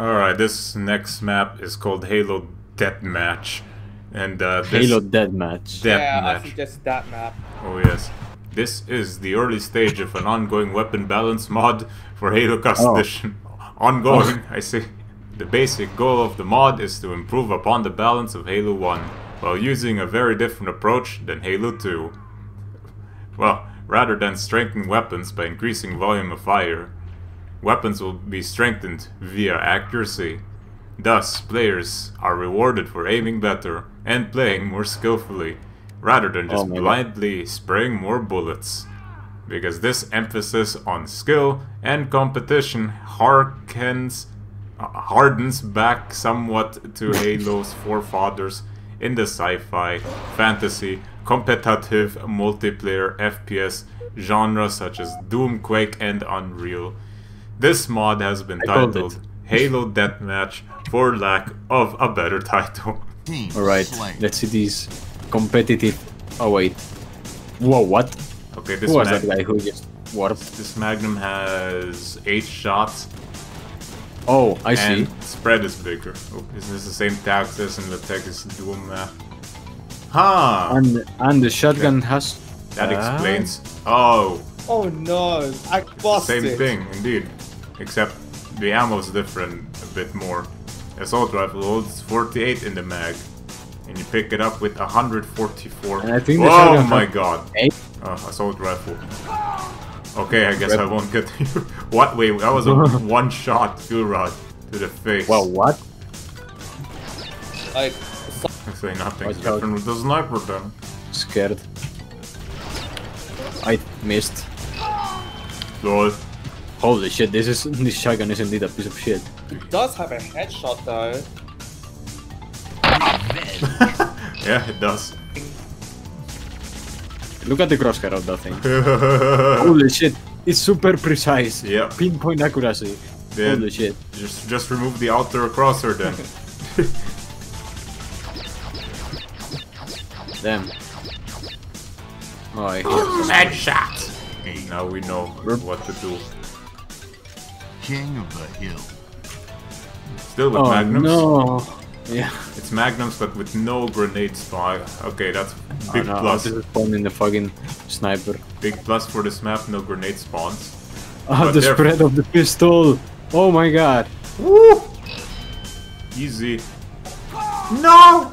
Alright, this next map is called Halo Deathmatch. And Halo Deathmatch. Yeah, I suggest that map. Oh yes. This is the early stage of an ongoing weapon balance mod for Halo Custom Edition. Ongoing, I see. The basic goal of the mod is to improve upon the balance of Halo 1, while using a very different approach than Halo 2. Well, rather than strengthen weapons by increasing volume of fire, weapons will be strengthened via accuracy. Thus, players are rewarded for aiming better and playing more skillfully, rather than just blindly spraying more bullets. Because this emphasis on skill and competition hardens back somewhat to Halo's forefathers in the sci-fi, fantasy, competitive, multiplayer, FPS genres such as Doom, Quake, and Unreal. This mod has been titled Halo Deathmatch for lack of a better title. Alright, let's see these competitive... Oh wait. Whoa, what? Okay, this was that guy who just warped? This Magnum has 8 shots. Oh, I see. Spread is bigger. Oh, is this the same tax as in the Texas Duel map? Ha! Huh. And the shotgun has... That explains... Oh! Oh no! I lost it! Same thing, indeed. Except the ammo's different a bit more. Assault rifle holds 48 in the mag. And you pick it up with 144. And I think oh my god! Assault rifle. Okay, I guess I won't get you. What? Wait, that was a one-shot Gurad to the face. Well, what? I say nothing. What happened with the sniper then? Scared. I missed. Lord. Holy shit! This shotgun is indeed a piece of shit. It does have a headshot though. Yeah, it does. Look at the crosshair of that thing. Holy shit, it's super precise. Yeah. Pinpoint accuracy. Yeah. Holy shit. Just remove the outer crosshair then. Damn. Oh, I headshot! Now we know what to do. King of the hill. Still with magnums? No. Yeah. It's magnums but with no grenade spike. Okay, that's big plus. This is spawn in the fucking sniper. Big plus for this map, no grenade spawns. Ah, the spread of the pistol! Oh my god! Woo! Easy. No!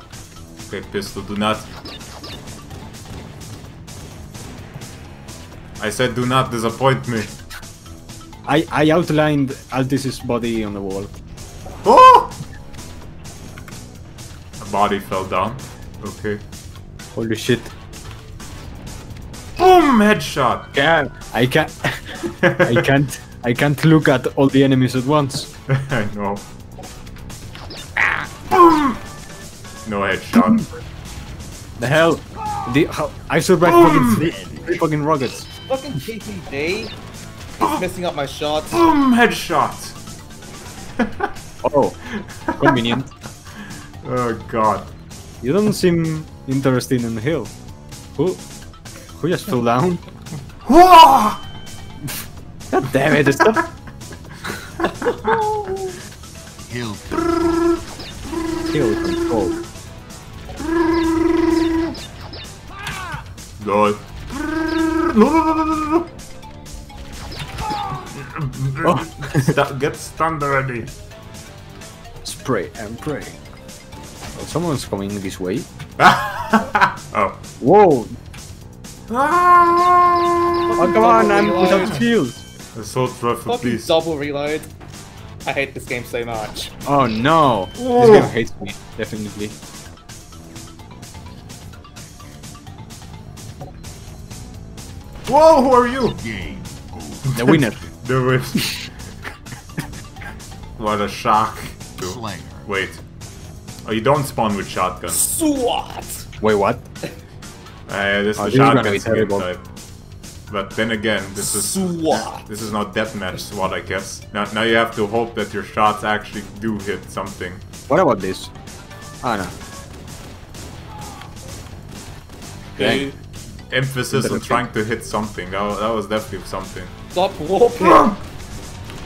Okay, pistol, do not... I said do not disappoint me. I outlined aLTis' body on the wall. Oh! Body fell down. Okay. Holy shit. Boom! Headshot! Yeah, I can't... I can't look at all the enemies at once. I know. Boom! No headshot. The hell? I survived fucking three fucking rockets. Fucking KTD. It's messing up my shots. Boom! Headshot! Oh. Convenient. Oh god. You don't seem interested in the hill. Who just fell down? God damn it, it's hill control. Hill control. God. Get stunned already. Spray and pray. Someone's coming this way. Oh. Whoa! Oh, come on, I'm without shield. Assault rifle, please. Double reload. I hate this game so much. Oh no! Whoa. This game hates me, definitely. Whoa, who are you? The winner. The winner. What a shock. Slayer. Wait. Oh, you don't spawn with shotguns. SWAT! Wait, what? This is the shotgun skin type. But then again, this is... SWAT! This is not deathmatch SWAT, I guess. Now you have to hope that your shots actually do hit something. What about this? Ah, no. Okay. Emphasis on trying to hit something. That was definitely something. Stop walking! Boom!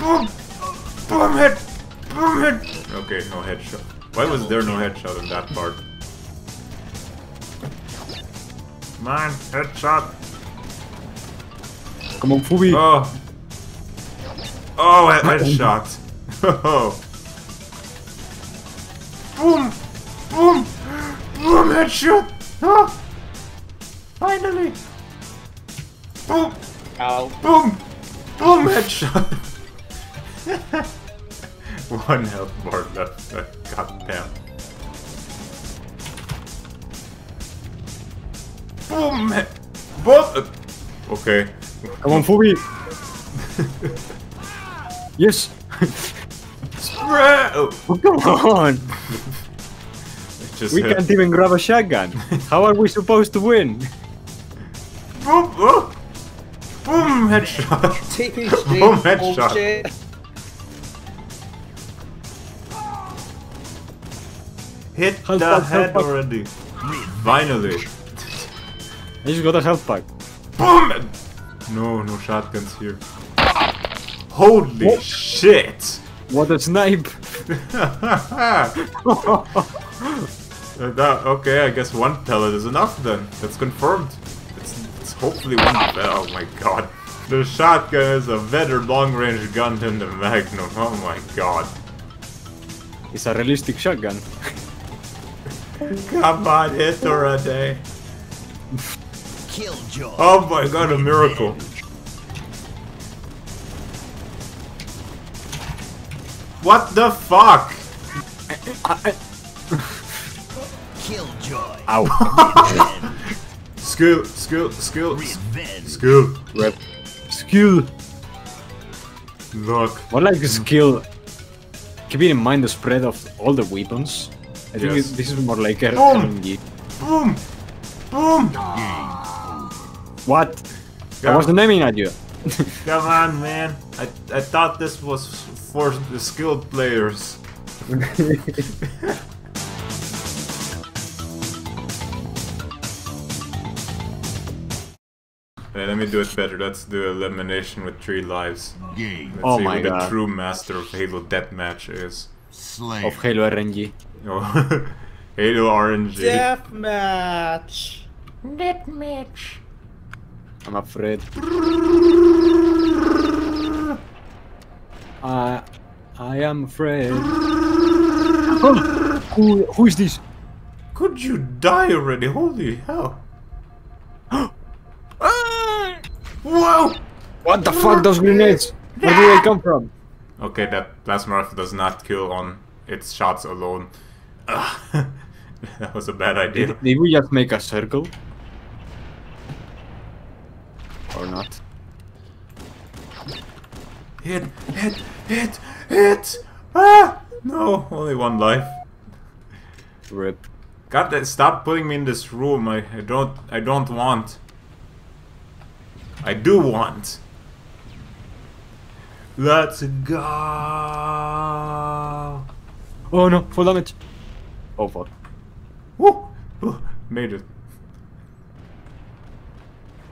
Boom! Boom! Hit! Okay, no headshot. Why was there no headshot in that part? Come on, headshot! Come on, Fubih! Oh! Oh, headshot! Boom! Boom! Boom, headshot! Oh. Finally! Boom! Ow. Boom! Boom, headshot! One health bar left, goddamn. Boom! Boom! Okay. Come on, Fubih! Yes! Oh, come on! We can't even grab a shotgun! How are we supposed to win? Boom! Oh. Boom! Headshot! Boom! Headshot! Hit the head already! Finally! I just got a health pack. Boom! No, no shotguns here. Holy what? Shit! What a snipe! Okay, I guess one pellet is enough then. That's confirmed. It's hopefully one pellet. Oh my god. The shotgun is a better long-range gun than the Magnum. Oh my god. It's a realistic shotgun. Come on, hit or a day. Oh my god, a miracle. What the fuck? Killjoy. Ow. Skill. Rep. Skill. Look. More like skill. Keeping in mind the spread of all the weapons. I think this is more like a RNG. Boom! Boom! What? I wasn't aiming at you. Come on, man. I thought this was for the skilled players. Hey, let me do it better. Let's do elimination with 3 lives. Let's see who the true master of Halo Deathmatch is. Slay. Of Halo RNG. Oh. Halo RNG. Deathmatch. Deathmatch. I'm afraid. I am afraid. Oh, who is this? Could you die already? Holy hell! Whoa! What the fuck? Those grenades? Where do they come from? Okay, that plasma rifle does not kill on its shots alone. That was a bad idea. Did we just make a circle? Or not. Hit! Ah! No, only 1 life. Rip. God, stop putting me in this room. I don't want. I do want. Let's go. Oh no, full damage. Oh fuck. Woo! Woo. Made it.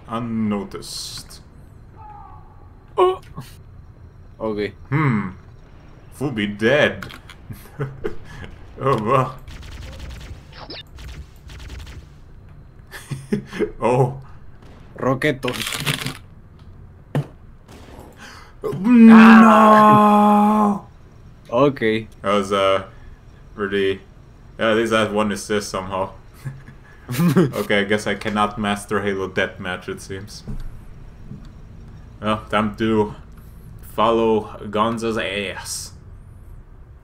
Unnoticed. Oh. Okay. Fubih dead. Oh well. Oh. Roquetos. No. Okay. That was pretty. Yeah, at least I had 1 assist somehow. Okay, I guess I cannot master Halo Deathmatch, it seems. Well, time to follow Gonza's ass.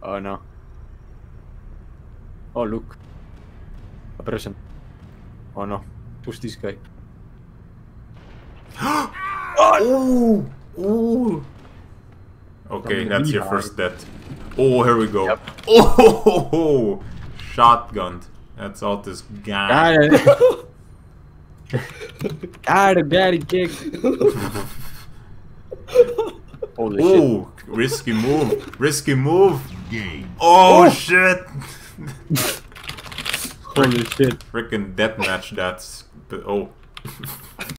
Oh no. Oh look. A person. Oh no. Push this guy. Oh! Ooh. Okay, that's your first death. Oh, here we go. Yep. Oh, ho, ho, ho. Shotgunned. That's all this guy. Got it. Got a bad kick. Holy Ooh, shit. Risky move. Risky move. Oh, oh. Shit. Holy shit. Freaking deathmatch that's... Oh.